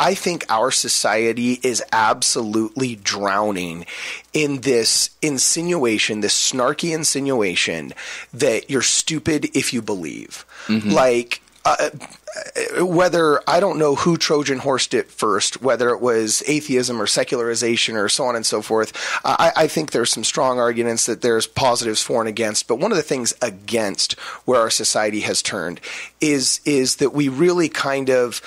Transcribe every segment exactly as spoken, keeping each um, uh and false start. I think our society is absolutely drowning in this insinuation, this snarky insinuation that you're stupid if you believe. Mm-hmm. Like, uh, whether, I don't know who Trojan horsed it first, whether it was atheism or secularization or so on and so forth. I, I think there's some strong arguments that there's positives for and against, but one of the things against where our society has turned is, is that we really kind of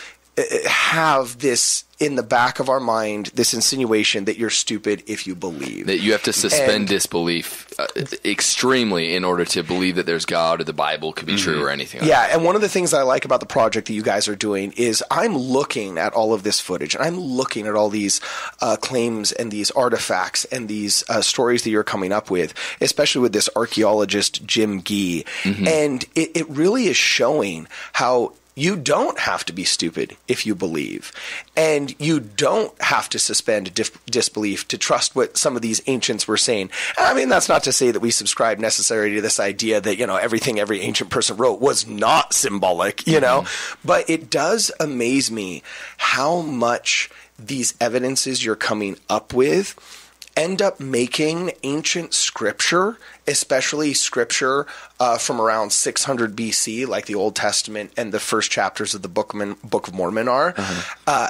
have this in the back of our mind, this insinuation that you're stupid if you believe. That you have to suspend and, disbelief uh, extremely in order to believe that there's God or the Bible could be mm-hmm. true or anything like yeah, that. Yeah, and one of the things I like about the project that you guys are doing is I'm looking at all of this footage, and I'm looking at all these uh, claims and these artifacts and these uh, stories that you're coming up with, especially with this archaeologist, Jim Gee. Mm-hmm. And it, it really is showing how you don't have to be stupid if you believe, and you don't have to suspend dis- disbelief to trust what some of these ancients were saying. And I mean, that's not to say that we subscribe necessarily to this idea that, you know, everything every ancient person wrote was not symbolic, you know, mm-hmm. but it does amaze me how much these evidences you're coming up with end up making ancient scripture, especially scripture uh, from around six hundred B C, like the Old Testament and the first chapters of the Book of, Book of Mormon are, mm-hmm. uh,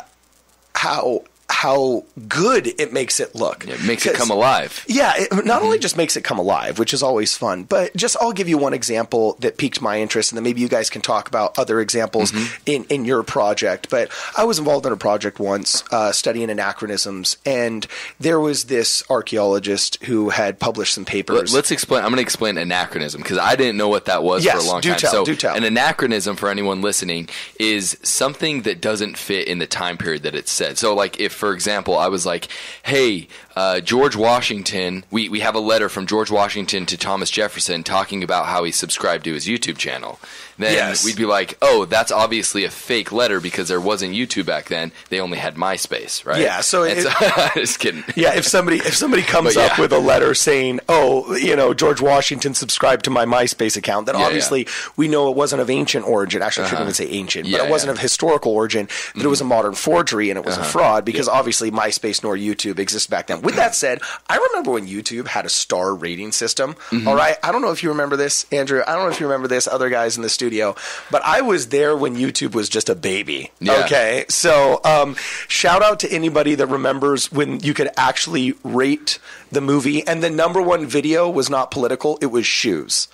how how good it makes it look. Yeah, it makes it come alive. Yeah, it not mm-hmm. only just makes it come alive, which is always fun, but just I'll give you one example that piqued my interest, and then maybe you guys can talk about other examples mm-hmm. in, in your project. But I was involved in a project once uh, studying anachronisms, and there was this archaeologist who had published some papers. Let's explain. I'm going to explain anachronism because I didn't know what that was yes, for a long do time. Tell, so do tell. An anachronism, for anyone listening, is something that doesn't fit in the time period that it's said. So like if for example, I was like, hey, uh, George Washington, we, we have a letter from George Washington to Thomas Jefferson talking about how he subscribed to his YouTube channel. Then yes. we'd be like, oh, that's obviously a fake letter because there wasn't YouTube back then. They only had MySpace, right? Yeah, so... It, so just kidding. Yeah, if somebody if somebody comes yeah. up with a letter saying, oh, you know, George Washington subscribed to my MySpace account, then yeah, obviously yeah. we know it wasn't of ancient origin. Actually, uh-huh. I shouldn't even say ancient, yeah, but it wasn't yeah. of historical origin, that mm-hmm. it was a modern forgery and it was uh-huh. a fraud because yeah. obviously MySpace nor YouTube existed back then. With that said, I remember when YouTube had a star rating system, mm-hmm. all right? I don't know if you remember this, Andrew. I don't know if you remember this, other guys in the studio. But I was there when YouTube was just a baby. Yeah. Okay. So um, shout out to anybody that remembers when you could actually rate the movie. And the number one video was not political. It was shoes.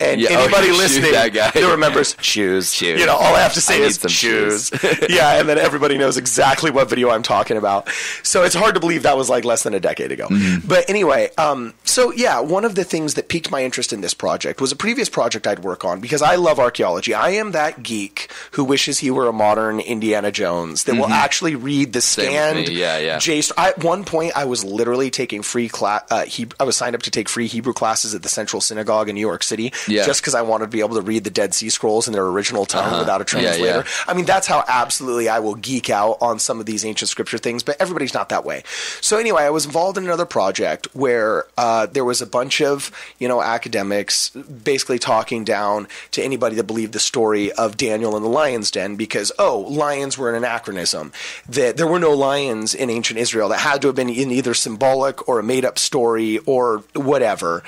And yeah, anybody oh, listening that, that remembers shoes, shoes. You know, all I have to say I is shoes. shoes. yeah. And then everybody knows exactly what video I'm talking about. So it's hard to believe that was like less than a decade ago. Mm-hmm. But anyway, um, so yeah, one of the things that piqued my interest in this project was a previous project I'd work on because I love archaeology. I am that geek who wishes he were a modern Indiana Jones that mm-hmm. will actually read the scanned. Yeah, yeah. J- I, at one point, I was literally taking free class. Uh, he- I was signed up to take free Hebrew classes at the Central Synagogue in New York City, yeah. just because I wanted to be able to read the Dead Sea Scrolls in their original tongue uh-huh. without a translator. Yeah, yeah. I mean, that's how absolutely I will geek out on some of these ancient scripture things, but everybody's not that way. So anyway, I was involved in another project where uh, there was a bunch of you know academics basically talking down to anybody that believed the story of Daniel and the lion's den because, oh, lions were an anachronism, that there were no lions in ancient Israel, that had to have been in either symbolic or a made-up story or whatever.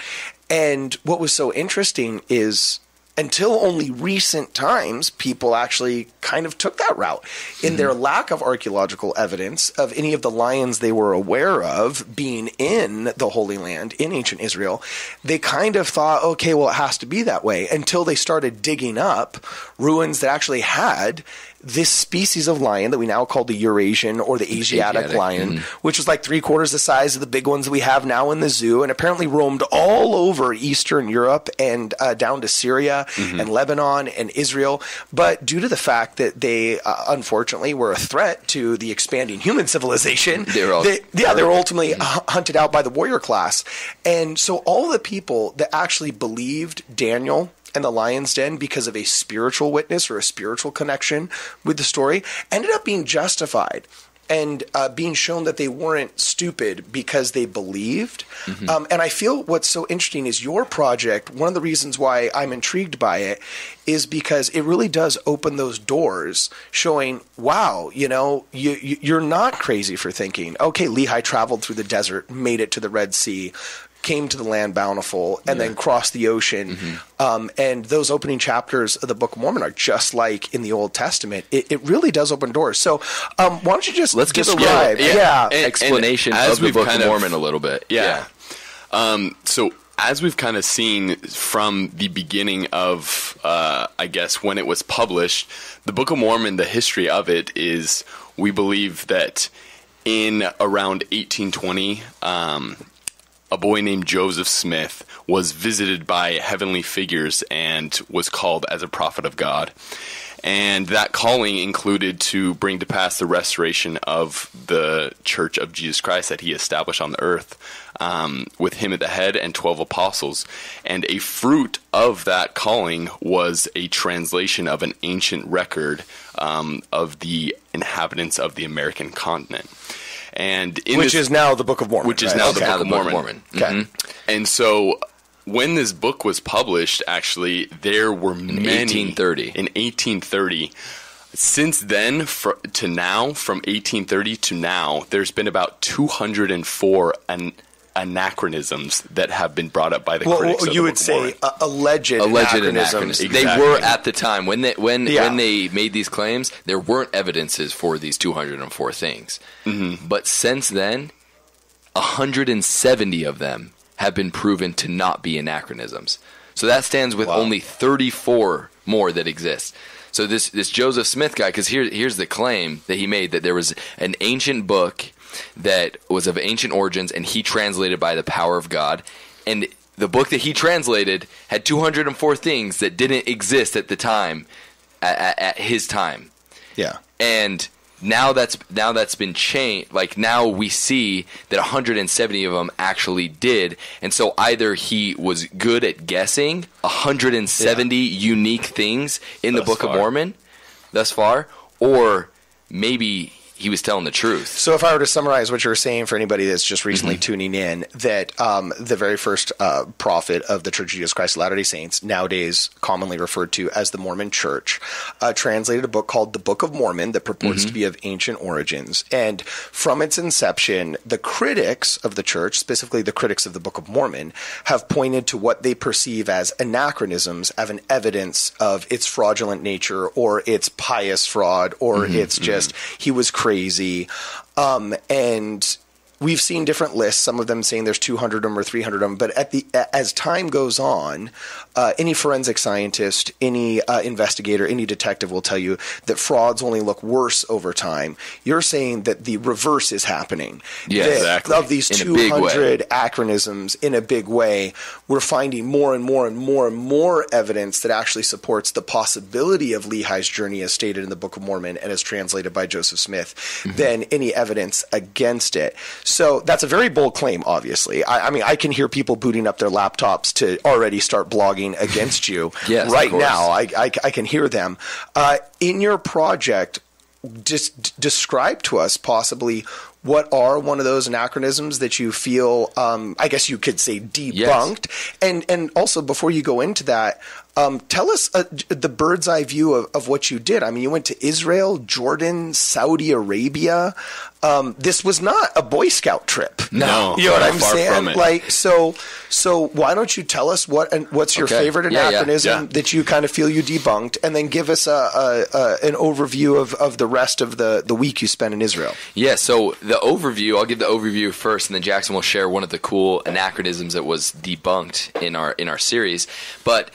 And what was so interesting is until only recent times, people actually kind of took that route in their lack of archaeological evidence of any of the lions they were aware of being in the Holy Land in ancient Israel. They kind of thought, okay, well, it has to be that way until they started digging up ruins that actually had this species of lion that we now call the Eurasian or the Asiatic, Asiatic. lion, mm. which was like three quarters the size of the big ones that we have now in the zoo and apparently roamed all over Eastern Europe and uh, down to Syria mm-hmm. and Lebanon and Israel. But due to the fact that they uh, unfortunately were a threat to the expanding human civilization, they were all they, yeah, they were ultimately mm-hmm. hunted out by the warrior class. And so all the people that actually believed Daniel and the lion's den because of a spiritual witness or a spiritual connection with the story ended up being justified. and uh, being shown that they weren't stupid because they believed. Mm-hmm. Um, and I feel what's so interesting is your project, one of the reasons why I'm intrigued by it is because it really does open those doors showing, wow, you know, you, you're not crazy for thinking, okay, Lehi traveled through the desert, made it to the Red Sea, came to the land bountiful, and yeah. then crossed the ocean. Mm-hmm. Um, and those opening chapters of the Book of Mormon are just like in the Old Testament. It, it really does open doors. So um, why don't you just Let's describe yeah, yeah. yeah. And, explanation and of the Book of Mormon of, a little bit. Yeah. yeah. Um, so as we've kind of seen from the beginning of, uh, I guess, when it was published, the Book of Mormon, the history of it is we believe that in around eighteen twenty um, – a boy named Joseph Smith was visited by heavenly figures and was called as a prophet of God. And that calling included to bring to pass the restoration of the Church of Jesus Christ that he established on the earth, um, with him at the head and twelve apostles. And a fruit of that calling was a translation of an ancient record um, of the inhabitants of the American continent. And in which this, is now the Book of Mormon. Which is right? now okay. the, Book, now the of Book of Mormon. Okay. Mm-hmm. And so when this book was published, actually, there were in many. eighteen thirty. In eighteen thirty. Since then for, to now, from eighteen thirty to now, there's been about two hundred four an, anachronisms that have been brought up by the well, critics. Well, of you the would Book say uh, alleged, alleged anachronisms. anachronisms. Exactly. They were at the time. When they, when, yeah. when they made these claims, there weren't evidences for these two hundred four things. Mm-hmm. But since then, one hundred seventy of them have been proven to not be anachronisms. So that stands with wow. only thirty-four more that exist. So this, this Joseph Smith guy, because here, here's the claim that he made, that there was an ancient book that was of ancient origins, and he translated by the power of God. And the book that he translated had two hundred four things that didn't exist at the time, at, at his time. Yeah. And now that's now that's been changed. Like now we see that one hundred seventy of them actually did. And so either he was good at guessing one hundred seventy yeah. unique things in thus the Book far. of Mormon thus far, or maybe he was telling the truth. So if I were to summarize what you were saying for anybody that's just recently mm-hmm. tuning in, that um, the very first uh, prophet of the Church of Jesus Christ of Latter-day Saints, nowadays commonly referred to as the Mormon Church, uh, translated a book called the Book of Mormon that purports mm-hmm. to be of ancient origins. And from its inception, the critics of the church, specifically the critics of the Book of Mormon, have pointed to what they perceive as anachronisms as an evidence of its fraudulent nature or its pious fraud or mm-hmm. it's just mm-hmm. he was crazy. Crazy. Um, and we've seen different lists, some of them saying there's two hundred of them or three hundred of them. But at the, as time goes on, uh, any forensic scientist, any uh, investigator, any detective will tell you that frauds only look worse over time. You're saying that the reverse is happening. Yeah, that exactly. Of these in two hundred anachronisms in a big way, we're finding more and more and more and more evidence that actually supports the possibility of Lehi's journey as stated in the Book of Mormon and as translated by Joseph Smith mm-hmm. than any evidence against it. So that's a very bold claim, obviously. I, I mean, I can hear people booting up their laptops to already start blogging against you yes, right now. I, I, I can hear them. Uh, in your project, just describe to us possibly what are one of those anachronisms that you feel, um, I guess you could say, debunked. Yes. And, and also, before you go into that, Um, tell us uh, the bird's eye view of, of what you did. I mean, you went to Israel, Jordan, Saudi Arabia. Um, this was not a Boy Scout trip. No, you know what I'm far saying? From it. Like, so, so why don't you tell us what and what's your okay. favorite anachronism yeah, yeah, yeah. that you kind of feel you debunked, and then give us a, a, a an overview of, of the rest of the, the week you spent in Israel. Yeah. So the overview, I'll give the overview first, and then Jackson will share one of the cool anachronisms that was debunked in our in our series, but.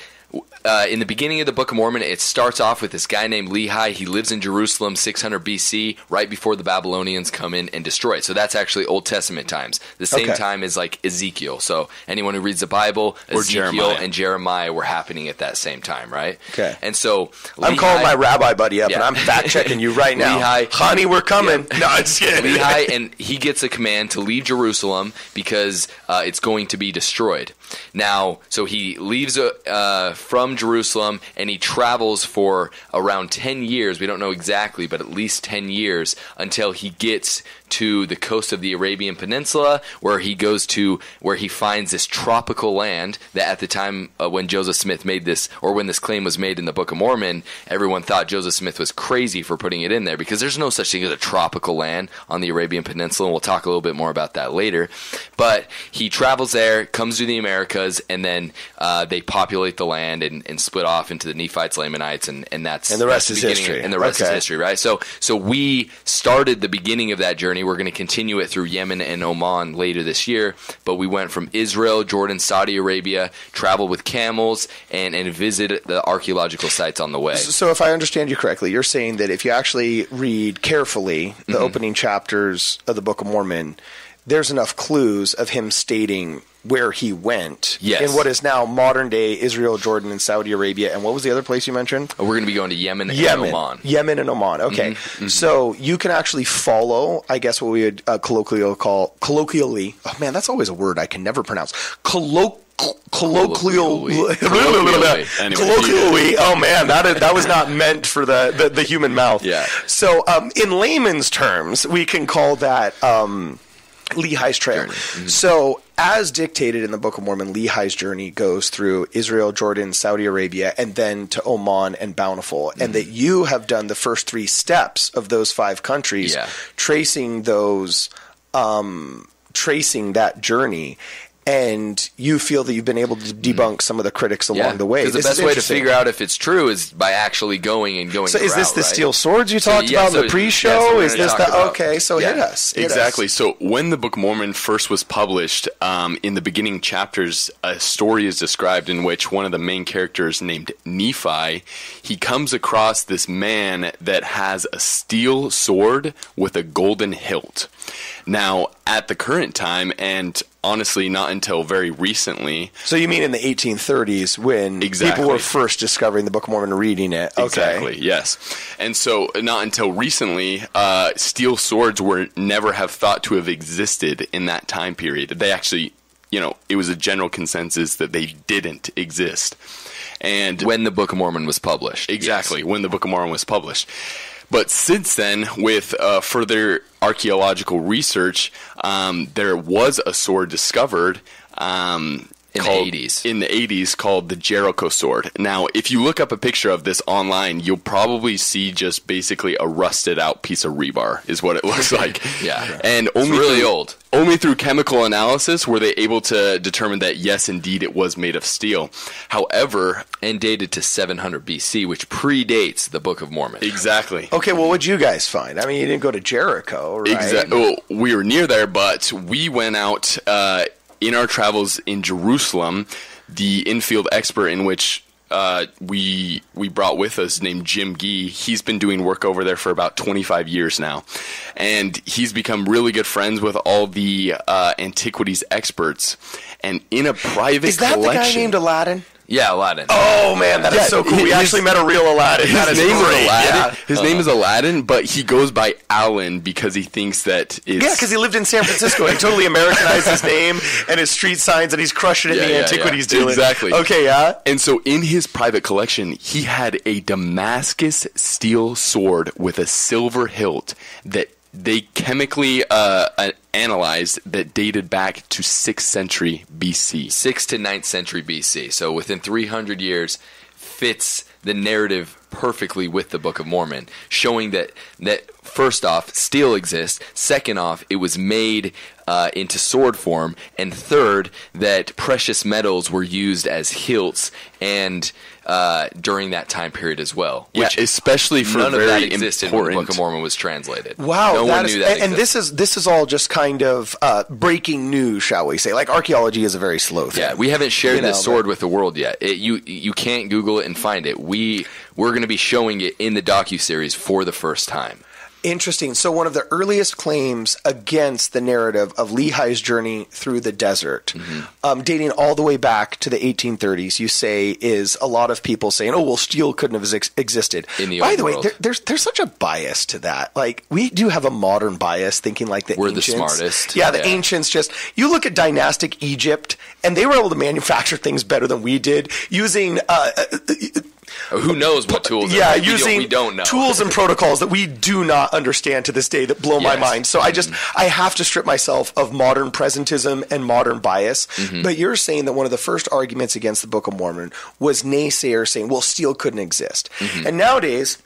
Uh, in the beginning of the Book of Mormon, it starts off with this guy named Lehi. He lives in Jerusalem, six hundred B C, right before the Babylonians come in and destroy it. So that's actually Old Testament times. The same okay. time as like Ezekiel. So anyone who reads the Bible, or Ezekiel Jeremiah. and Jeremiah were happening at that same time, right? Okay. And so Lehi, I'm calling my rabbi buddy up, yeah. and I'm fact checking you right now. Lehi, honey, we're coming. Yeah. No, I'm just kidding. Lehi, and he gets a command to leave Jerusalem because uh, it's going to be destroyed. Now, so he leaves uh, uh, from from Jerusalem, and he travels for around ten years. We don't know exactly, but at least ten years until he gets to the coast of the Arabian Peninsula, where he goes to where he finds this tropical land that at the time uh, when Joseph Smith made this, or when this claim was made in the Book of Mormon, everyone thought Joseph Smith was crazy for putting it in there, because there's no such thing as a tropical land on the Arabian Peninsula, and we'll talk a little bit more about that later. But he travels there, comes to the Americas, and then uh, they populate the land and, and split off into the Nephites, Lamanites, and, and that's and the rest is history. And the rest is history, right? So, so we started the beginning of that journey. We're going to continue it through Yemen and Oman later this year, but we went from Israel, Jordan, Saudi Arabia, traveled with camels, and, and visited the archaeological sites on the way. So if I understand you correctly, you're saying that if you actually read carefully the mm-hmm. opening chapters of the Book of Mormon, there's enough clues of him stating where he went yes. in what is now modern-day Israel, Jordan, and Saudi Arabia. And what was the other place you mentioned? Oh, we're going to be going to Yemen, Yemen and Oman. Yemen and Oman. Okay. Mm-hmm. Mm-hmm. So you can actually follow, I guess, what we would uh, colloquially call – colloquially – oh, man, that's always a word I can never pronounce. Colloquially. Colloquially, colloquially. Anyway. colloquially. Oh man, that is, that was not meant for the, the, the human mouth. Yeah. So um, in layman's terms, we can call that um, Lehi's trail. Mm-hmm. So as dictated in the Book of Mormon, Lehi's journey goes through Israel, Jordan, Saudi Arabia, and then to Oman and Bountiful. Mm-hmm. And that you have done the first three steps of those five countries, yeah. tracing those, um, tracing that journey. And you feel that you've been able to debunk some of the critics along yeah, the way. Because the best way to figure out if it's true is by actually going and going. So is route, this the right? steel swords you talked so, yeah, about so in the pre-show? Is this the – okay, so yeah, hit us. Hit exactly. Us. So when the Book of Mormon first was published, um, in the beginning chapters, a story is described in which one of the main characters named Nephi, he comes across this man that has a steel sword with a golden hilt. Now, at the current time, and honestly not until very recently. So you mean in the eighteen thirties when exactly. people were first discovering the Book of Mormon and reading it. Okay. Exactly, yes. And so not until recently, uh, steel swords were never have thought to have existed in that time period. They actually, you know, it was a general consensus that they didn't exist. And when the Book of Mormon was published. Exactly, yes. when the Book of Mormon was published. But since then, with uh, further archaeological research, um, there was a sword discovered um, in called, the eighties. In the eighties, called the Jericho sword. Now, if you look up a picture of this online, you'll probably see just basically a rusted out piece of rebar is what it looks like. yeah, right. and only it's really through, old. Only through chemical analysis were they able to determine that yes, indeed, it was made of steel. However, and dated to seven hundred B C, which predates the Book of Mormon. Exactly. Okay, well, what'd you guys find? I mean, you didn't go to Jericho, right? Exactly. Well, we were near there, but we went out uh, in our travels in Jerusalem. The in-field expert in which uh, we we brought with us, named Jim Gee, he's been doing work over there for about twenty-five years now, and he's become really good friends with all the uh, antiquities experts. And in a private is that collection, the guy named Aladdin? Yeah, Aladdin. Oh, man, that yeah, is so cool. We his, actually met a real Aladdin. His, his name great. is Aladdin. Yeah. His uh, name is Aladdin, but he goes by Allen because he thinks that it's... Yeah, because he lived in San Francisco. He totally Americanized his name and his street signs, and he's crushing it yeah, in the yeah, antiquities yeah. dealing. Exactly. Okay, yeah. And so in his private collection, he had a Damascus steel sword with a silver hilt that they chemically uh, analyzed that dated back to sixth century B C. sixth to ninth century B C. So within three hundred years, fits the narrative perfectly with the Book of Mormon, showing that, that first off, steel exists. Second off, it was made uh, into sword form. And third, that precious metals were used as hilts and... Uh, during that time period as well, which yeah, especially for none very of that existed important. When the Book of Mormon was translated. Wow, no one is, knew that. And, and this is this is all just kind of uh, breaking news, shall we say? Like archaeology is a very slow thing. Yeah, we haven't shared you know, this sword but... with the world yet. It, you you can't Google it and find it. We we're going to be showing it in the docuseries for the first time. Interesting. So one of the earliest claims against the narrative of Lehi's journey through the desert, mm-hmm. um, dating all the way back to the eighteen thirties, you say, is a lot of people saying, oh, well, steel couldn't have ex existed. In the By the world. way, there, there's, there's such a bias to that. Like, we do have a modern bias thinking like the We're ancients. We're the smartest. Yeah, the yeah. ancients just – you look at dynastic Egypt, and they were able to manufacture things better than we did using uh, – who knows what tools? Yeah, are. We using don't, we don't know. tools and protocols that we do not understand to this day that blow yes. my mind. So mm-hmm. I just I have to strip myself of modern presentism and modern bias. Mm-hmm. But you're saying that one of the first arguments against the Book of Mormon was naysayers saying, "Well, steel couldn't exist." Mm-hmm. And nowadays,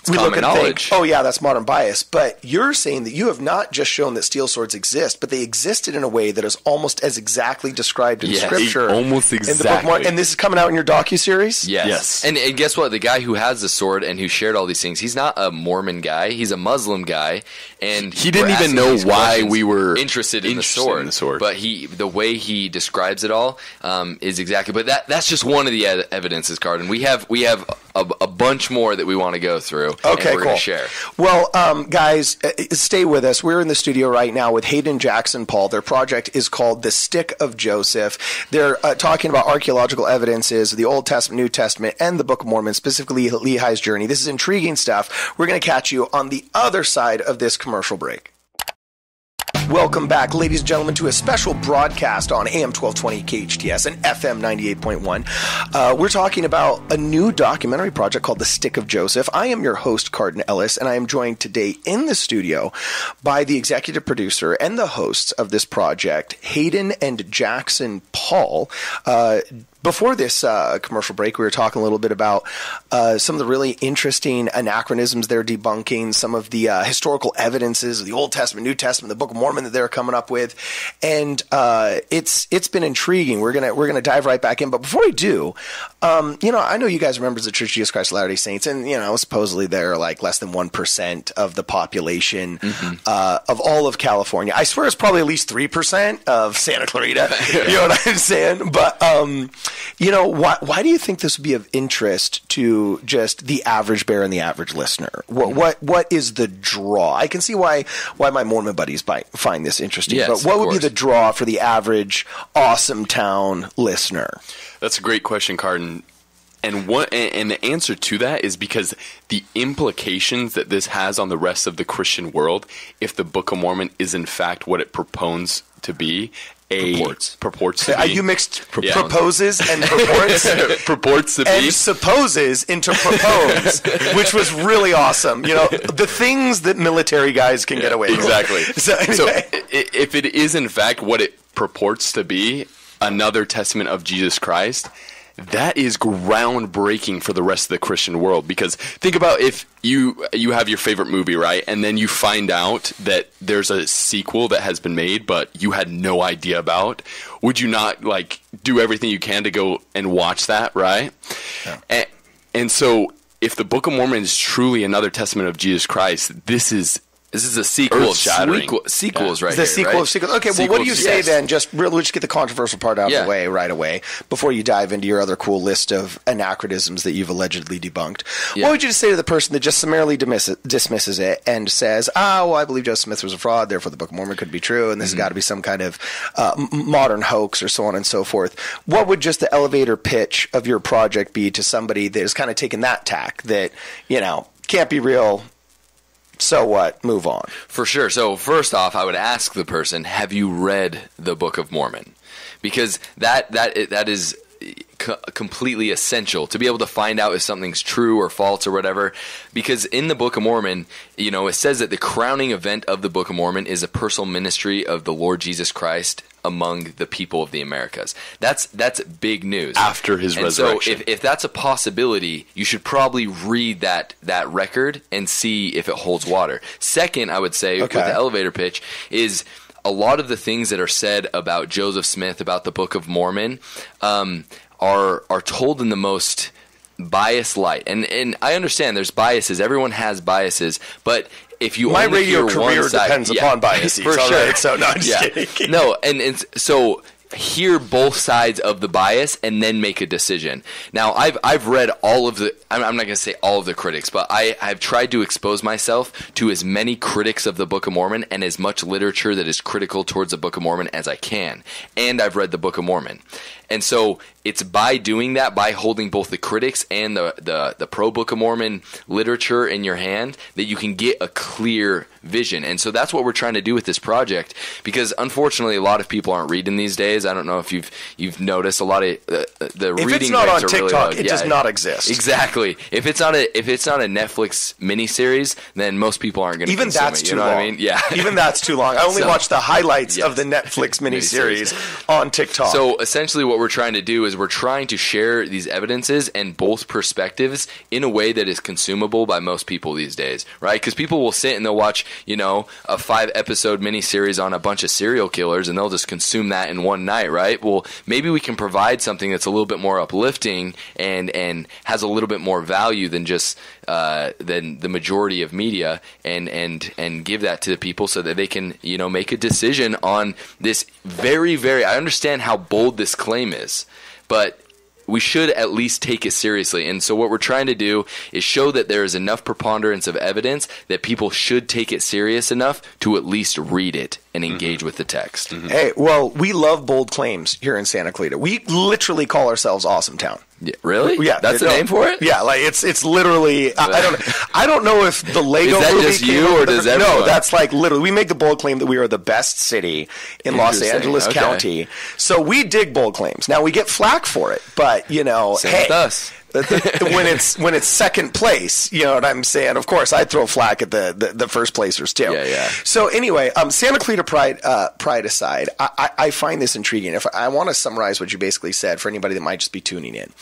it's we look at knowledge. Think, oh yeah, that's modern bias. But you're saying that you have not just shown that steel swords exist, but they existed in a way that is almost as exactly described in yes, Scripture, almost exactly. In the book, and this is coming out in your docuseries? Yes. yes. And, and guess what? The guy who has the sword and who shared all these things, he's not a Mormon guy. He's a Muslim guy, and he didn't even know why we were interested, in, interested the sword, in the sword. But he, the way he describes it all, um, is exactly. But that that's just one of the evidences, Cardin. We have we have a, a bunch more that we want to go through. Okay, and we're cool. Share. Well, um, guys, uh, stay with us. We're in the studio right now with Hayden Jackson Paul. Their project is called The Stick of Joseph. They're uh, talking about archaeological evidences, the Old Testament, New Testament, and the Book of Mormon, specifically Lehi's journey. This is intriguing stuff. We're going to catch you on the other side of this commercial break. Welcome back, ladies and gentlemen, to a special broadcast on A M twelve twenty K H T S and F M ninety-eight point one. Uh, we're talking about a new documentary project called The Stick of Joseph. I am your host, Cardin Ellis, and I am joined today in the studio by the executive producer and the hosts of this project, Hayden and Jackson Paul. Uh, Before this uh, commercial break, we were talking a little bit about uh, some of the really interesting anachronisms they're debunking, some of the uh, historical evidences of the Old Testament, New Testament, the Book of Mormon that they're coming up with, and uh, it's it's been intriguing. We're gonna we're gonna dive right back in, but before we do, um, you know, I know you guys remember the Church of Jesus Christ of Latter-day Saints, and you know, supposedly they're like less than one percent of the population mm-hmm. uh, of all of California. I swear it's probably at least three percent of Santa Clarita. yeah. You know what I'm saying? But um, you know, why, why do you think this would be of interest to just the average bear and the average listener? What what what is the draw? I can see why why my Mormon buddies buy, find this interesting, yes, but what would course. be the draw for the average awesome town listener? That's a great question, Cardin. And what and the answer to that is because the implications that this has on the rest of the Christian world, if the Book of Mormon is in fact what it propounds to be. A purports. purports to be. Are you mixed pr yeah. proposes and purports? purports to be. And supposes into propose, which was really awesome. You know, the things that military guys can yeah, get away with. Exactly. So, anyway. So if it is in fact what it purports to be, another testament of Jesus Christ, that is groundbreaking for the rest of the Christian world. Because think about if you you have your favorite movie, right? And then you find out that there's a sequel that has been made, but you had no idea about. Would you not like do everything you can to go and watch that, right? Yeah. And, and so if the Book of Mormon is truly another testament of Jesus Christ, this is This is a sequel shattering. Sequel, sequels yeah. right the here, sequel right? of sequels. Okay, sequel well, what do you say yes. then? Just, we'll just get the controversial part out yeah. of the way right away before you dive into your other cool list of anachronisms that you've allegedly debunked. Yeah. What would you just say to the person that just summarily dismisses, dismisses it and says, ah, oh, well, I believe Joseph Smith was a fraud, therefore the Book of Mormon could be true, and this mm-hmm. has got to be some kind of uh, modern hoax or so on and so forth. What would just the elevator pitch of your project be to somebody that is kind of taking that tack that, you know, can't be real – so what? Move on. For sure. So first off, I would ask the person, have you read the Book of Mormon? Because that that that is co- completely essential to be able to find out if something's true or false or whatever. Because in the Book of Mormon, you know, it says that the crowning event of the Book of Mormon is a personal ministry of the Lord Jesus Christ among the people of the Americas. That's that's big news. After his and resurrection. So if, if that's a possibility, you should probably read that that record and see if it holds water. Second, I would say okay. with the elevator pitch is a lot of the things that are said about Joseph Smith, about the Book of Mormon, um, are are told in the most biased light. And and I understand there's biases. Everyone has biases, but if you my radio career side, depends yeah, upon biases, for sure. Right, so no, I'm just yeah. kidding. No, and, and so hear both sides of the bias and then make a decision. Now, I've I've read all of the I'm, I'm not going to say all of the critics, but I I've tried to expose myself to as many critics of the Book of Mormon and as much literature that is critical towards the Book of Mormon as I can. And I've read the Book of Mormon. And so it's by doing that, by holding both the critics and the, the, the pro-Book of Mormon literature in your hand, that you can get a clear vision. And so that's what we're trying to do with this project, because unfortunately a lot of people aren't reading these days. I don't know if you've you've noticed a lot of uh, the if reading rates are TikTok, really low. If it's not on TikTok, it yeah, does not exist. Exactly. If it's not a if it's not a Netflix miniseries, then most people aren't going to consume that's it. You too know long. What I mean? Yeah. Even that's too long. I only so, watch the highlights yes. of the Netflix miniseries on TikTok. So essentially what we're trying to do is we're trying to share these evidences and both perspectives in a way that is consumable by most people these days, right? Because people will sit and they'll watch, you know, a five episode miniseries on a bunch of serial killers and they'll just consume that in one night, right? Well, maybe we can provide something that's a little bit more uplifting and and has a little bit more value than just uh, than the majority of media, and and and give that to the people so that they can, you know, make a decision on this very, very. I understand how bold this claim is, but we should at least take it seriously. And so what we're trying to do is show that there is enough preponderance of evidence that people should take it serious enough to at least read it and engage mm-hmm. with the text. Mm-hmm. Hey, well, we love bold claims here in Santa Clarita. We literally call ourselves Awesome Town. Yeah, really? Yeah, that's the name for it. Yeah, like it's it's literally. I, I don't. I don't know if the Lego. Is that movie just you, or does everyone? No, that's like literally. We make the bold claim that we are the best city in Los Angeles okay. County. So we dig bold claims. Now we get flack for it, but you know, same hey, with us. when it's when it's second place, you know what I'm saying? Of course, I throw flack at the, the, the first placers too. Yeah, yeah. So anyway, um, Santa Clarita pride uh, pride aside, I, I, I find this intriguing. If I want to summarize what you basically said for anybody that might just be tuning in,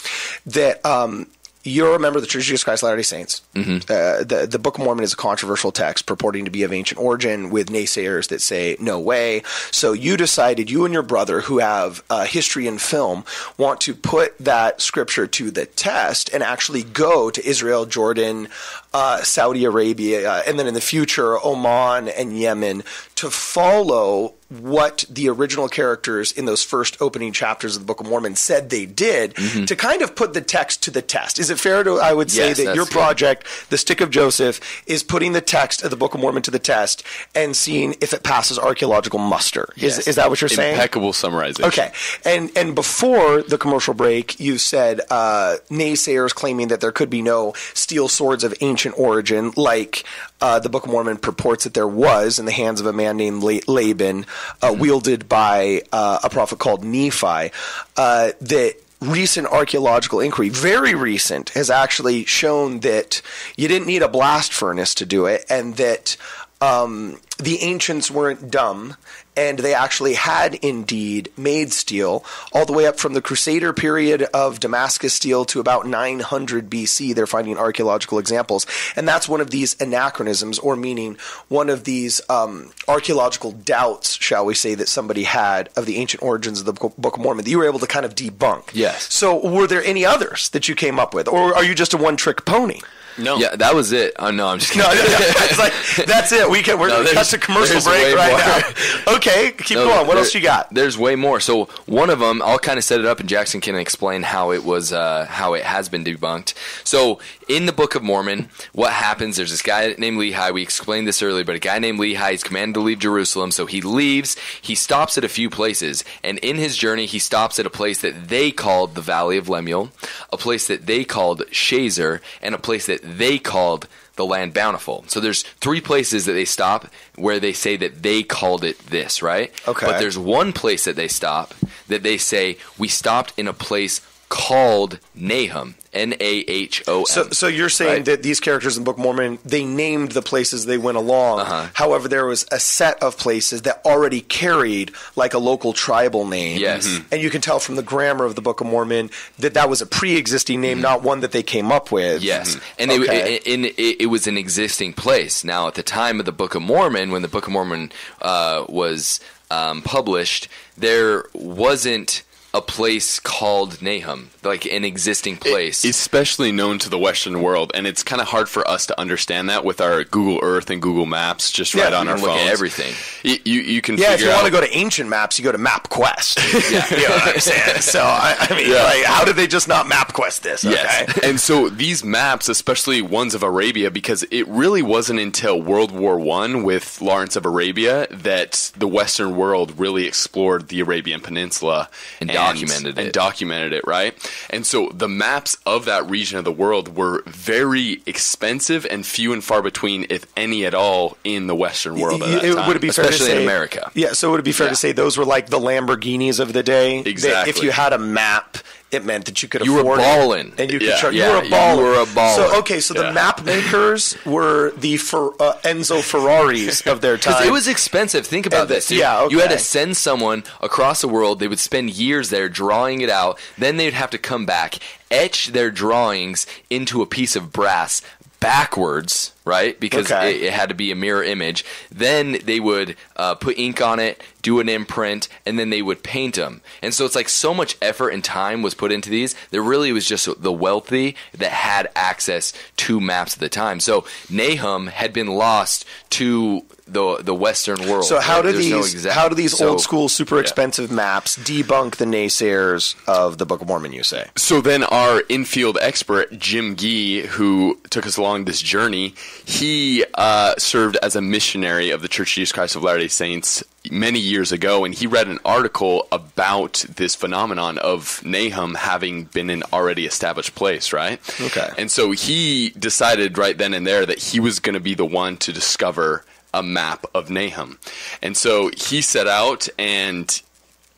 that um, you're a member of the Church of Jesus Christ of Latter-day Saints. Mm-hmm. uh, the, the Book of Mormon is a controversial text purporting to be of ancient origin, with naysayers that say, no way. So you decided, you and your brother who have uh, history and film, want to put that scripture to the test and actually go to Israel, Jordan, uh, Saudi Arabia, uh, and then in the future, Oman and Yemen, to follow what the original characters in those first opening chapters of the Book of Mormon said they did, mm-hmm. to kind of put the text to the test. Is it fair to, I would say, yes, that your project, good. The Stick of Joseph, is putting the text of the Book of Mormon to the test and seeing if it passes archaeological muster? Yes. Is, is that what you're saying? Impeccable summarization. Okay. And, and before the commercial break, you said uh, naysayers claiming that there could be no steel swords of ancient origin, like uh, the Book of Mormon purports that there was in the hands of a man named Laban, Uh, mm-hmm. wielded by uh, a prophet called Nephi, uh, that recent archaeological inquiry, very recent, has actually shown that you didn't need a blast furnace to do it, and that um, the ancients weren't dumb, and they actually had indeed made steel all the way up from the Crusader period of Damascus steel to about nine hundred B C. They're finding archaeological examples. And that's one of these anachronisms, or meaning one of these um, archaeological doubts, shall we say, that somebody had of the ancient origins of the Book of Mormon that you were able to kind of debunk. Yes. So were there any others that you came up with? Or are you just a one-trick pony? No. Yeah, that was it. Oh, no, I'm just kidding. No, no, no. It's like, that's it. We can, we're no, going to cut to commercial break right now. Okay. Okay, keep no, going. What there, else you got? There's way more. So one of them, I'll kind of set it up, and Jackson can explain how it was, uh, how it has been debunked. So in the Book of Mormon, what happens? There's this guy named Lehi. We explained this earlier, but a guy named Lehi is commanded to leave Jerusalem, so he leaves. He stops at a few places, and in his journey, he stops at a place that they called the Valley of Lemuel, a place that they called Shazer, and a place that they called the Land Bountiful. So there's three places that they stop where they say that they called it this, right? Okay. But there's one place that they stop that they say, we stopped in a place called Nahum, N A H O M. So, so you're saying right? that these characters in the Book of Mormon, they named the places they went along. Uh-huh. However, there was a set of places that already carried like a local tribal name. Yes. Mm-hmm. And you can tell from the grammar of the Book of Mormon that that was a pre-existing name, mm-hmm. not one that they came up with. Yes. Mm-hmm. And okay. it, it, it, it was an existing place. Now, at the time of the Book of Mormon, when the Book of Mormon uh, was um, published, there wasn't a place called Nahum, like an existing place. It, especially known to the Western world, and it's kind of hard for us to understand that with our Google Earth and Google Maps just yeah, right on our phones. Look at everything. you, you can yeah, figure out. Yeah, if you out. want to go to ancient maps, you go to MapQuest. Yeah. You know what I'm saying? So, I, I mean, yeah. like, how did they just not MapQuest this? Okay. Yes. And so these maps, especially ones of Arabia, because it really wasn't until World War One with Lawrence of Arabia that the Western world really explored the Arabian Peninsula. And, and documented and it. And documented it, right? And so the maps of that region of the world were very expensive and few and far between, if any at all, in the Western world at that time. Would it be fair to say, especially in America. Yeah, so would it be fair yeah. to say those were like the Lamborghinis of the day? Exactly. If you had a map, it meant that you could afford it. You were balling. And you could yeah, charge. Yeah, you were a baller. You were a baller. So, okay, so yeah. the map makers were the Fer- uh, Enzo Ferraris of their time. It was expensive. Think about and this. You, yeah, okay. you had to send someone across the world. They would spend years there drawing it out. Then they'd have to come back, etch their drawings into a piece of brass backwards, right? Because okay. it, it had to be a mirror image. Then they would uh, put ink on it, do an imprint, and then they would paint them. And so it's like so much effort and time was put into these. There really was just the wealthy that had access to maps at the time. So Nahum had been lost to the the Western world. So how do There's these no exact, how do these so, old school super yeah. expensive maps debunk the naysayers of the Book of Mormon, you say? So then our in-field expert Jim Gee, who took us along this journey, he uh, served as a missionary of the Church of Jesus Christ of Latter-day Saints many years ago, and he read an article about this phenomenon of Nahum having been an already established place, right? Okay. And so he decided right then and there that he was going to be the one to discover a map of Nahum. And so he set out and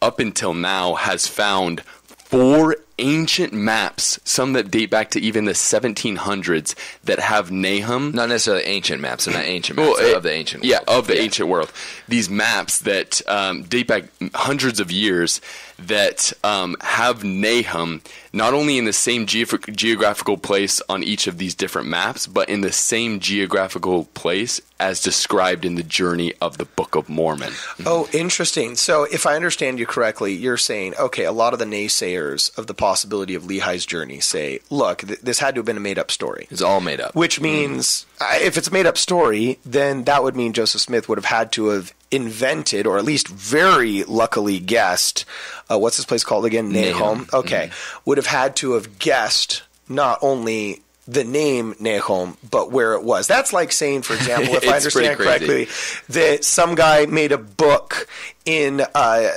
up until now has found four ancient maps, some that date back to even the seventeen hundreds, that have Nahum. Not necessarily ancient maps, and not ancient maps, well, it, of the ancient world. Yeah, of the yeah. ancient world. These maps that um, date back hundreds of years that um, have Nahum not only in the same geof- geographical place on each of these different maps, but in the same geographical place as described in the journey of the Book of Mormon. Oh, interesting. So if I understand you correctly, you're saying, okay, a lot of the naysayers of the possibility of Lehi's journey say, look, th- this had to have been a made-up story. It's all made up. Which means mm. if it's a made-up story, then that would mean Joseph Smith would have had to have invented, or at least very luckily guessed, uh, what's this place called again? Nahum. Okay. Mm-hmm. Would have had to have guessed not only the name Nahum, but where it was. That's like saying, for example, if I understand correctly, that some guy made a book in uh,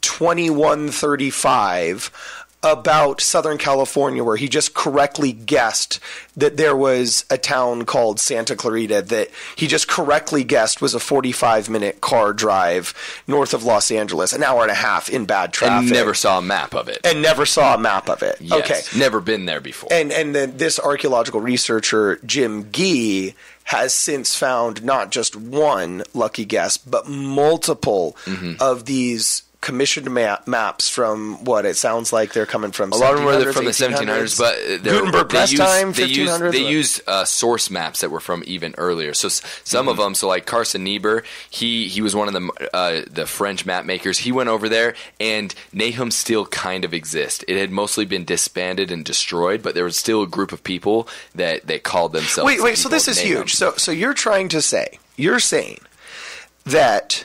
twenty-one thirty-five about Southern California, where he just correctly guessed that there was a town called Santa Clarita that he just correctly guessed was a forty-five minute car drive north of Los Angeles, an hour and a half in bad traffic. And never saw a map of it. And never saw a map of it. Yes, okay. Never been there before. And and then this archaeological researcher, Jim Gee, has since found not just one lucky guess, but multiple mm-hmm. of these commissioned ma- maps from what it sounds like they're coming from. A lot of them were from the seventeen hundreds, but Gutenberg press time, fifteen hundreds. They used uh, source maps that were from even earlier. So some mm-hmm. of them, so like Carson Niebuhr, he he was one of the uh, the French map makers. He went over there, and Nahum still kind of exists. It had mostly been disbanded and destroyed, but there was still a group of people that that called themselves. Wait, wait. So this is Nahum. Huge. So so you're trying to say you're saying that.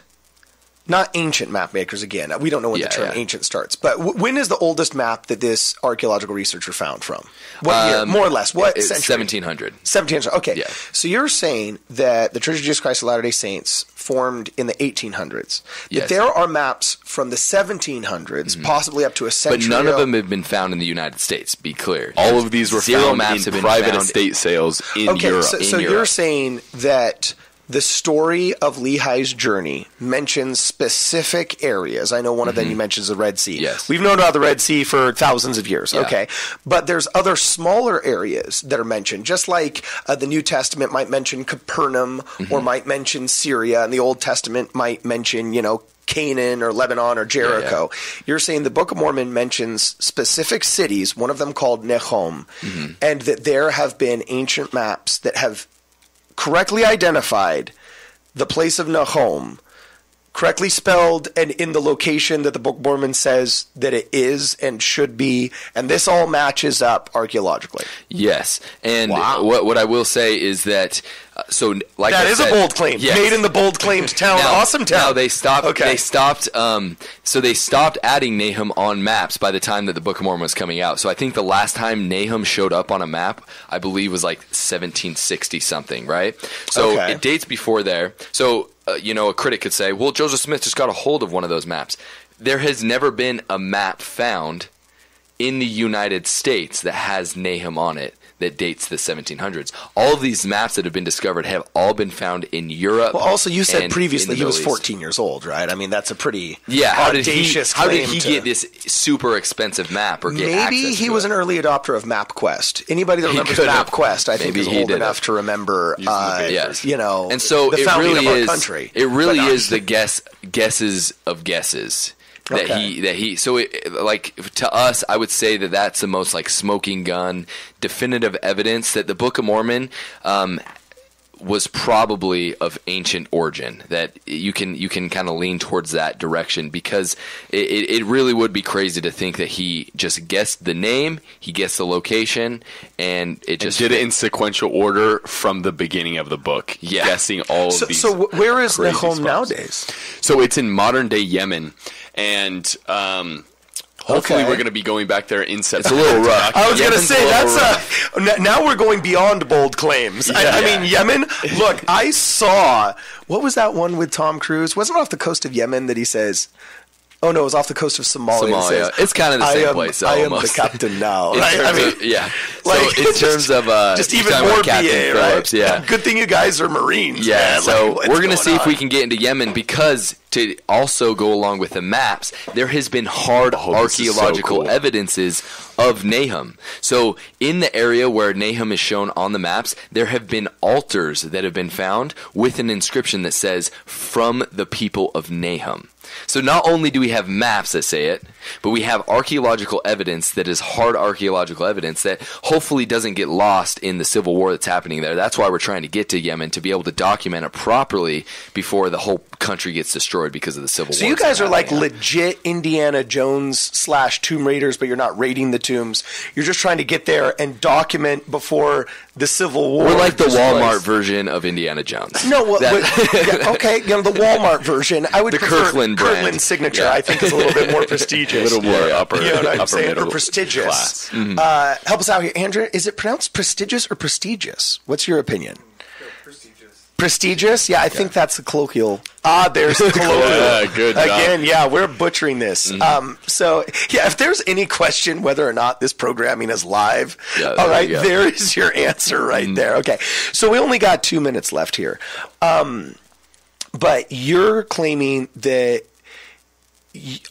Not ancient map makers again. We don't know when yeah, the term yeah. ancient starts. But w- when is the oldest map that this archaeological researcher found from? What um, year? More or less. What it, century? seventeen hundred. seventeen hundred. Okay. Yeah. So you're saying that the Church of Jesus Christ of Latter-day Saints formed in the eighteen hundreds. That yes. there are maps from the seventeen hundreds, mm-hmm. possibly up to a century. But none of them have been found in the United States, be clear. All of these were Zero found maps in have been private found estate in, sales in okay, Europe. So, in so Europe. You're saying that the story of Lehi's journey mentions specific areas. I know one mm-hmm. of them you mentioned is the Red Sea. Yes. We've known about the Red Sea for thousands of years. Yeah. Okay. But there's other smaller areas that are mentioned, just like uh, the New Testament might mention Capernaum mm-hmm. or might mention Syria, and the Old Testament might mention, you know, Canaan or Lebanon or Jericho. Yeah, yeah. You're saying the Book of Mormon mentions specific cities, one of them called Nahum, mm-hmm. and that there have been ancient maps that have correctly identified the place of Nahum, correctly spelled and in the location that the Book of Mormon says that it is and should be, and this all matches up archaeologically. Yes, and wow. what what I will say is that uh, so like that I is said, a bold claim, yes. made in the bold claimed town, now, awesome town. Now they stopped. Okay. They stopped. Um, so they stopped adding Nahum on maps by the time that the Book of Mormon was coming out. So I think the last time Nahum showed up on a map, I believe, was like seventeen sixty something, right? So okay. it dates before there. So. Uh, you know, a critic could say, well, Joseph Smith just got a hold of one of those maps. There has never been a map found in the United States that has Nahum on it that dates the seventeen hundreds. All of these maps that have been discovered have all been found in Europe. Well, also, you said previously he was fourteen years old, right? I mean, that's a pretty yeah, audacious claim. How did he, how did he get this super expensive map or get access to it? Maybe he was an early adopter of MapQuest. Anybody that remembers MapQuest, I think, is old enough to remember, uh, yes. you know, and so the founding of our country. It really is the guess, guesses of guesses. That okay. he, that he, so it, like to us, I would say that that's the most like smoking gun, definitive evidence that the Book of Mormon, um, was probably of ancient origin, that you can, you can kind of lean towards that direction because it, it, it really would be crazy to think that he just guessed the name, he guessed the location, and it just and did fit. It in sequential order from the beginning of the book, yeah. guessing all so, of these. So where is Nahum nowadays? So it's in modern day Yemen. And um, hopefully okay. we're going to be going back there in September. It's a little rough. I was going to say, that's a, n- now we're going beyond bold claims. Yeah, I, I yeah. mean, Yemen, look, I saw, what was that one with Tom Cruise? Wasn't it off the coast of Yemen that he says, oh, no, it was off the coast of Somalia. Somalia. Says, it's kind of the same I am, place. I am the captain now. Right? I mean, of, yeah. Like, so in just, terms of uh, just even more B A, right? Yeah. Good thing you guys are Marines. Yeah. Man. So like, we're gonna see on? if we can get into Yemen because to also go along with the maps, there has been hard oh, archaeological so cool. evidences of Nahum. So in the area where Nahum is shown on the maps, there have been altars that have been found with an inscription that says "From the people of Nahum." So not only do we have maps that say it, but we have archaeological evidence that is hard archaeological evidence that hopefully doesn't get lost in the civil war that's happening there. That's why we're trying to get to Yemen, to be able to document it properly before the whole country gets destroyed because of the civil war. So you guys are like legit Indiana Jones slash Tomb Raiders, but you're not raiding the tombs. You're just trying to get there and document before the civil war. We're like the Walmart version of Indiana Jones. No, well, that, yeah, okay, you know, the Walmart version. I would the prefer Kirkland Kirkland's signature, yeah. I think, is a little bit more prestigious. A little more yeah, upper, you know what I'm upper saying? Middle or prestigious. Class. Mm-hmm. Uh, help us out here. Andrew, is it pronounced prestigious or prestigious? What's your opinion? Prestigious. Prestigious? Yeah, I yeah. think that's the colloquial. Ah, there's the colloquial. Yeah, good job. Again, yeah, we're butchering this. Mm-hmm. Um, so, yeah, if there's any question whether or not this programming is live, yeah, all right, there is your answer right mm-hmm. there. Okay, so we only got two minutes left here. Um, but you're claiming that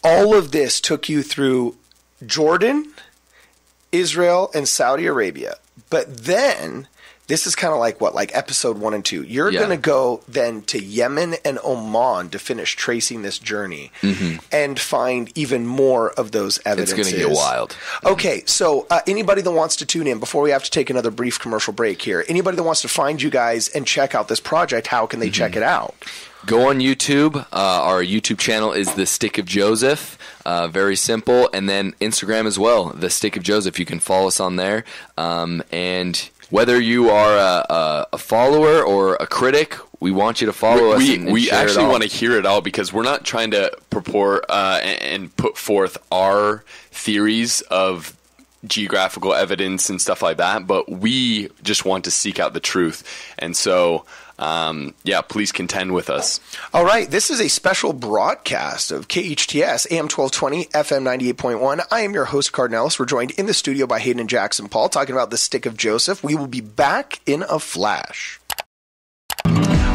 all of this took you through Jordan, Israel, and Saudi Arabia. But then, this is kind of like what, like episode one and two. You're yeah. going to go then to Yemen and Oman to finish tracing this journey mm-hmm. and find even more of those evidences. It's going to get wild. Okay, so uh, anybody that wants to tune in, before we have to take another brief commercial break here, anybody that wants to find you guys and check out this project, how can they mm-hmm. check it out? Go on YouTube. Uh, our YouTube channel is The Stick of Joseph. Uh, very simple. And then Instagram as well, The Stick of Joseph. You can follow us on there. Um, and whether you are a, a follower or a critic, we want you to follow we, us. And, and we share actually want to hear it all because we're not trying to purport uh, and, and put forth our theories of geographical evidence and stuff like that, but we just want to seek out the truth. And so... Um, yeah, please contend with us. All right. This is a special broadcast of K H T S, A M twelve twenty, F M ninety-eight point one. I am your host, Cardinalis. We're joined in the studio by Hayden and Jackson Paul talking about The Stick of Joseph. We will be back in a flash.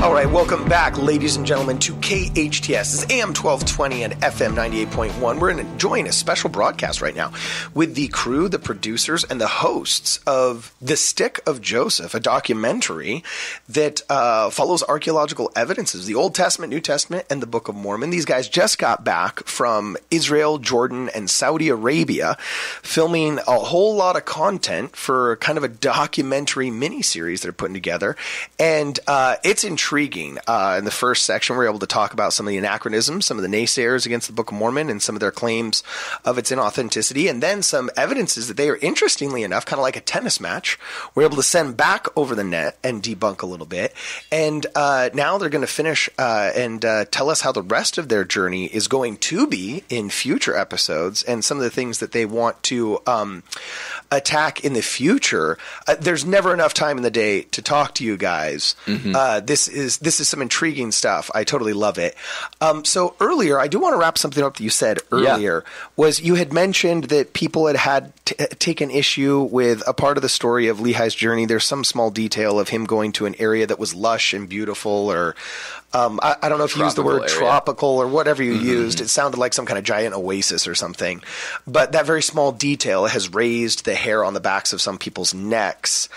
All right, welcome back, ladies and gentlemen, to K H T S. This is A M twelve twenty and F M ninety-eight point one. We're enjoying a special broadcast right now with the crew, the producers, and the hosts of The Stick of Joseph, a documentary that uh, follows archaeological evidences, the Old Testament, New Testament, and the Book of Mormon. These guys just got back from Israel, Jordan, and Saudi Arabia, filming a whole lot of content for kind of a documentary miniseries they're putting together. And uh, it's intriguing. intriguing. Uh, in the first section, we were able to talk about some of the anachronisms, some of the naysayers against the Book of Mormon, and some of their claims of its inauthenticity, and then some evidences that they are, interestingly enough, kind of like a tennis match, we're able to send back over the net and debunk a little bit. And uh, now they're going to finish uh, and uh, tell us how the rest of their journey is going to be in future episodes, and some of the things that they want to um, attack in the future. Uh, there's never enough time in the day to talk to you guys. Mm-hmm. uh, this is this is some intriguing stuff. I totally love it. Um, so earlier, I do want to wrap something up that you said earlier. Yeah. Was you had mentioned that people had had t taken issue with a part of the story of Lehi's journey. There's some small detail of him going to an area that was lush and beautiful, or um, I, I don't know if you used the word area. tropical or whatever you mm-hmm. used. It sounded like some kind of giant oasis or something. But that very small detail has raised the hair on the backs of some people's necks.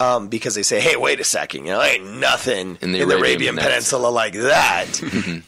Um, because they say, hey, wait a second, you know, ain't nothing in the, in the Arabian, Arabian Peninsula like that.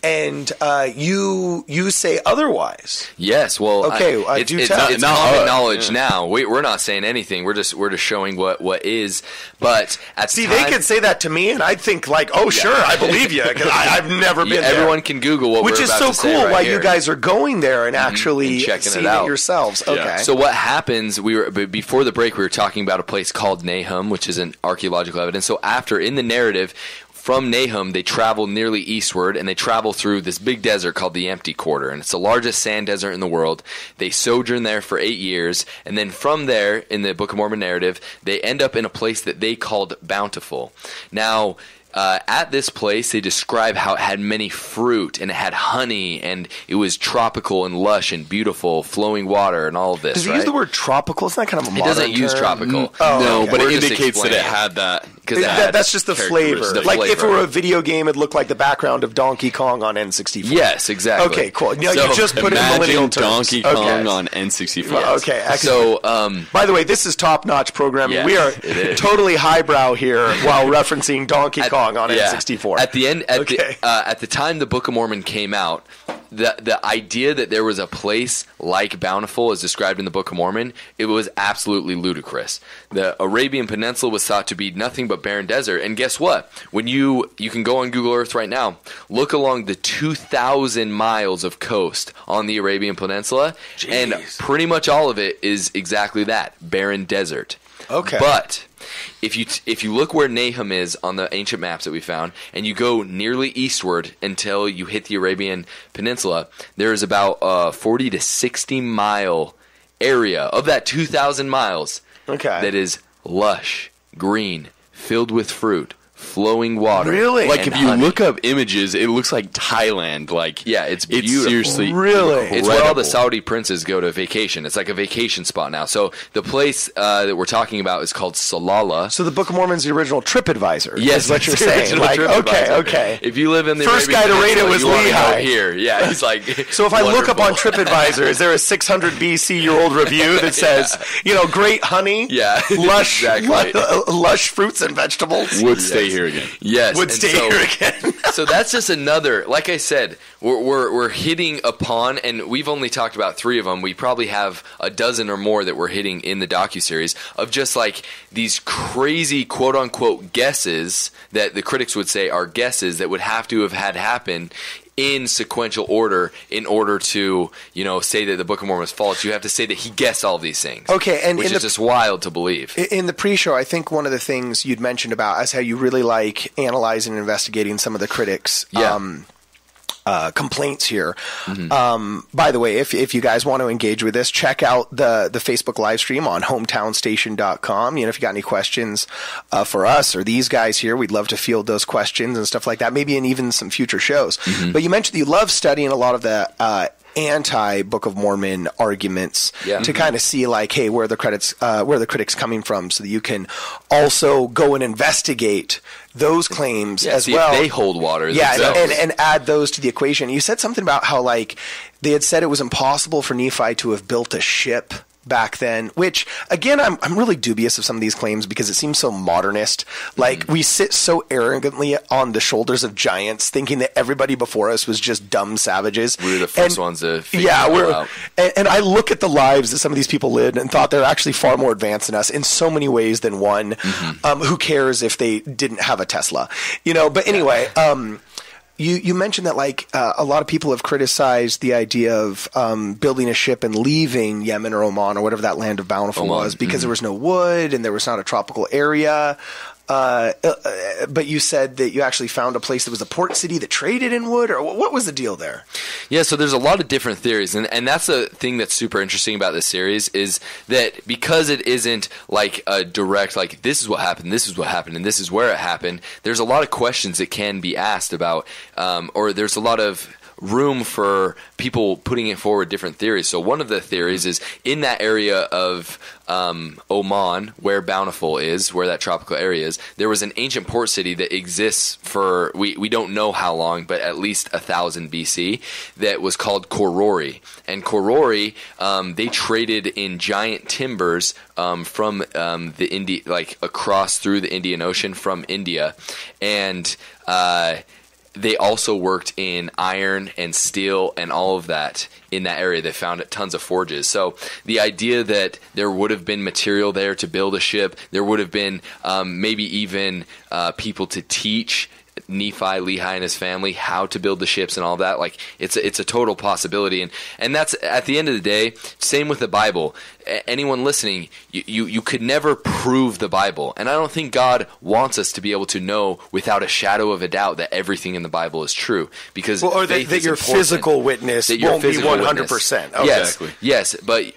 And uh, you you say otherwise. Yes, well, okay, I, I it's, do it's, tell. It's not common uh, knowledge yeah. now. We, we're not saying anything. We're just we're just showing what what is. But at see, the time, they could say that to me, and I'd think like, oh, yeah. sure, I believe you, because I've never been. Yeah, there. Everyone can Google what, which we're about so to say cool. Right why here. You guys are going there and mm-hmm. actually and checking seeing it, out. It yourselves. Yeah. Okay. So what happens? We were before the break. We were talking about a place called Nahum, which is an archaeological evidence. So after, in the narrative, from Nahum, they travel nearly eastward, and they travel through this big desert called the Empty Quarter, and it's the largest sand desert in the world. They sojourn there for eight years, and then from there, in the Book of Mormon narrative, they end up in a place that they called Bountiful. Now, Uh, at this place, they describe how it had many fruit and it had honey and it was tropical and lush and beautiful, flowing water and all of this. Does it right? use the word tropical? It's not kind of a modern It doesn't term. use tropical. Oh, no, okay. But it, it indicates that it had that. It, that that's just the flavor. The like flavor. If it were a video game, it'd look like the background of Donkey Kong on N sixty-four. Yes, exactly. Okay, cool. Now, so you just put it in millennial terms. Donkey Kong okay. on N sixty-four. Yes. Okay, excellent. So, um, by the way, this is top-notch programming. Yes, we are totally highbrow here while referencing Donkey Kong. On yeah. N sixty-four. At the end, at, okay. the, uh, at the time the Book of Mormon came out, the the idea that there was a place like Bountiful, as described in the Book of Mormon, it was absolutely ludicrous. The Arabian Peninsula was thought to be nothing but barren desert. And guess what? When you you can go on Google Earth right now, look along the two thousand miles of coast on the Arabian Peninsula, Jeez. And pretty much all of it is exactly that, barren desert. Okay, but if you t if you look where Nahum is on the ancient maps that we found, and you go nearly eastward until you hit the Arabian Peninsula, there is about a forty to sixty mile area of that two thousand miles. Okay, that is lush, green, filled with fruit, flowing water. Really, like if you honey. look up images, it looks like Thailand. Like yeah, it's beautiful. It's seriously really. Incredible. It's where all the Saudi princes go to vacation. It's like a vacation spot now. So the place uh, that we're talking about is called Salalah. So the Book of Mormon's the original TripAdvisor. Yes, is what you're saying. Like okay, okay. If you live in the first Arabian guy to rate it was Lehi here. Yeah, he's like. So if I wonderful. look up on TripAdvisor, is there a six hundred B C year old review that says yeah. you know great honey, yeah, lush, exactly. lush fruits and vegetables? Would yes. stay here again. Yes. Would stay so, here again. So that's just another, like I said, we're, we're, we're hitting upon, and we've only talked about three of them. We probably have a dozen or more that we're hitting in the docuseries of just like these crazy quote-unquote guesses that the critics would say are guesses that would have to have had happen in sequential order in order to, you know, say that the Book of Mormon is false. You have to say that he guessed all these things. Okay, and which is the, just wild to believe. In the pre-show, I think one of the things you'd mentioned about is how you really like analyzing and investigating some of the critics. Yeah. Um, Uh, complaints here. Mm-hmm. Um, by the way, if, if you guys want to engage with this, check out the, the Facebook live stream on hometown station dot com. You know, if you got any questions uh, for us or these guys here, we'd love to field those questions and stuff like that, maybe in even some future shows. Mm-hmm. But you mentioned you love studying a lot of the uh, anti-Book of Mormon arguments yeah. to mm-hmm. kind of see like, hey, where are the credits, uh, where are the critics coming from, so that you can also go and investigate those claims yeah, as well. They hold water. Yeah, and, and, and add those to the equation. You said something about how like they had said it was impossible for Nephi to have built a ship back then, which again, I'm, I'm really dubious of some of these claims because it seems so modernist. Like mm-hmm. we sit so arrogantly on the shoulders of giants thinking that everybody before us was just dumb savages. We were the first and, ones to figure yeah, we're, out. And, and I look at the lives that some of these people lived and thought they're actually far more advanced than us in so many ways than one. Mm-hmm. Um, who cares if they didn't have a Tesla, you know, but anyway, yeah. um, You you mentioned that like uh, a lot of people have criticized the idea of um, building a ship and leaving Yemen or Oman or whatever that land of bountiful Oman. was because mm-hmm. there was no wood and there was not a tropical area. Uh, uh, but you said that you actually found a place that was a port city that traded in wood, or what was the deal there? Yeah, so there's a lot of different theories, and, and that's the thing that's super interesting about this series is that because it isn't like a direct, like this is what happened, this is what happened, and this is where it happened, there's a lot of questions that can be asked about, um, or there's a lot of room for people putting it forward different theories. So one of the theories is in that area of um, Oman, where Bountiful is, where that tropical area is, there was an ancient port city that exists for, we, we don't know how long, but at least one thousand B C, that was called Korori. And Korori, um, they traded in giant timbers um, from um, the Indi- like across through the Indian Ocean from India. And uh they also worked in iron and steel and all of that in that area. They found tons of forges. So the idea that there would have been material there to build a ship, there would have been um, maybe even uh, people to teach Nephi, Lehi, and his family how to build the ships and all that. Like it's a, it's a total possibility, and and that's at the end of the day. Same with the Bible. A- anyone listening, you, you you could never prove the Bible, and I don't think God wants us to be able to know without a shadow of a doubt that everything in the Bible is true. Because well, or that, that your physical witness that your won't physical be one hundred percent. Exactly. Yes, but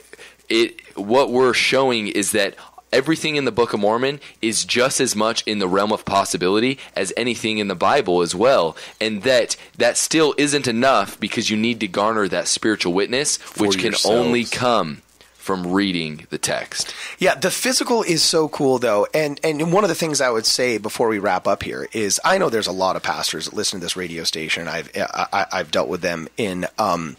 it what we're showing is that everything in the Book of Mormon is just as much in the realm of possibility as anything in the Bible as well, and that that still isn't enough because you need to garner that spiritual witness, which can only come from reading the text. Yeah, the physical is so cool, though. And and one of the things I would say before we wrap up here is I know there's a lot of pastors that listen to this radio station. I've I, I've dealt with them in um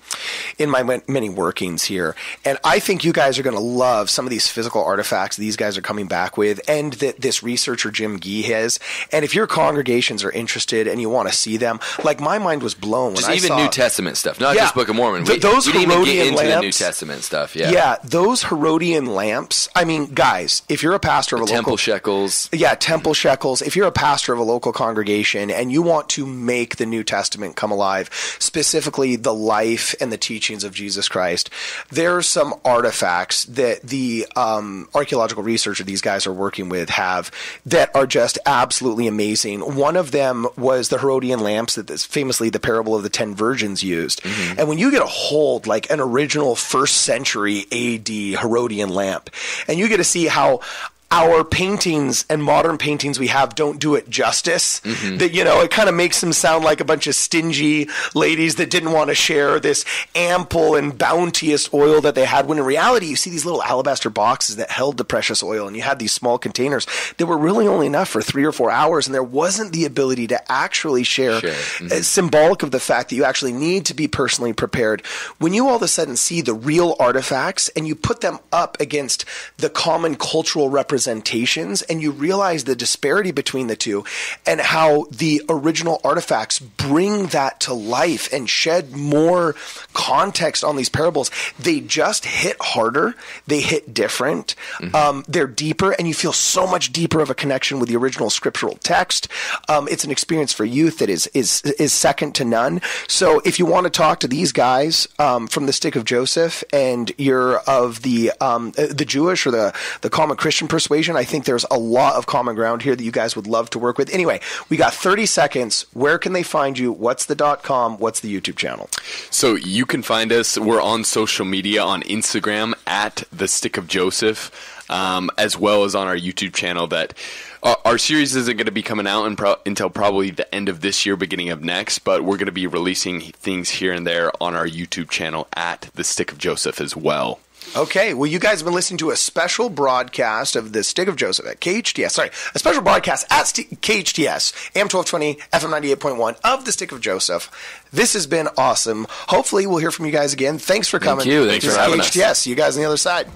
in my many workings here, and I think you guys are going to love some of these physical artifacts these guys are coming back with, and that this researcher Jim Gee has. And if your congregations are interested and you want to see them, like my mind was blown when just I even saw, New Testament stuff, not yeah, just Book of Mormon. Th- those we, we Herodian didn't even get into lamps, the New Testament stuff. Yeah, yeah. Those Herodian lamps, I mean, guys, if you're a pastor of a local... Temple shekels. Yeah, temple shekels. If you're a pastor of a local congregation and you want to make the New Testament come alive, specifically the life and the teachings of Jesus Christ, there are some artifacts that the um, archaeological researcher these guys are working with have that are just absolutely amazing. One of them was the Herodian lamps that is famously the parable of the ten virgins used. Mm-hmm. And when you get a hold, like an original first century A D Herodian lamp, and you get to see how our paintings and modern paintings we have don't do it justice. Mm-hmm. That, you know, it kind of makes them sound like a bunch of stingy ladies that didn't want to share this ample and bounteous oil that they had, when in reality you see these little alabaster boxes that held the precious oil, and you had these small containers that were really only enough for three or four hours, and there wasn't the ability to actually share. Sure. Mm-hmm. Symbolic of the fact that you actually need to be personally prepared. When you all of a sudden see the real artifacts and you put them up against the common cultural representation Representations, and you realize the disparity between the two and how the original artifacts bring that to life and shed more context on these parables. They just hit harder. They hit different. Mm-hmm. Um, they're deeper, and you feel so much deeper of a connection with the original scriptural text. Um, it's an experience for youth that is is is second to none. So if you want to talk to these guys um, from the Stick of Joseph, and you're of the um, the Jewish or the, the common Christian perspective, I think there's a lot of common ground here that you guys would love to work with. Anyway, we got thirty seconds. Where can they find you? What's the dot com? What's the YouTube channel? So you can find us. We're on social media on Instagram at The Stick of Joseph, um, as well as on our YouTube channel. That uh, our series isn't going to be coming out in pro- until probably the end of this year, beginning of next, but we're going to be releasing things here and there on our YouTube channel at The Stick of Joseph as well. Okay, well, you guys have been listening to a special broadcast of The Stick of Joseph at K H T S. Sorry, a special broadcast at St- K H T S, A M twelve twenty, F M ninety-eight point one of The Stick of Joseph. This has been awesome. Hopefully, we'll hear from you guys again. Thanks for coming. Thank you. Thanks this for having K H T S. us. You guys on the other side.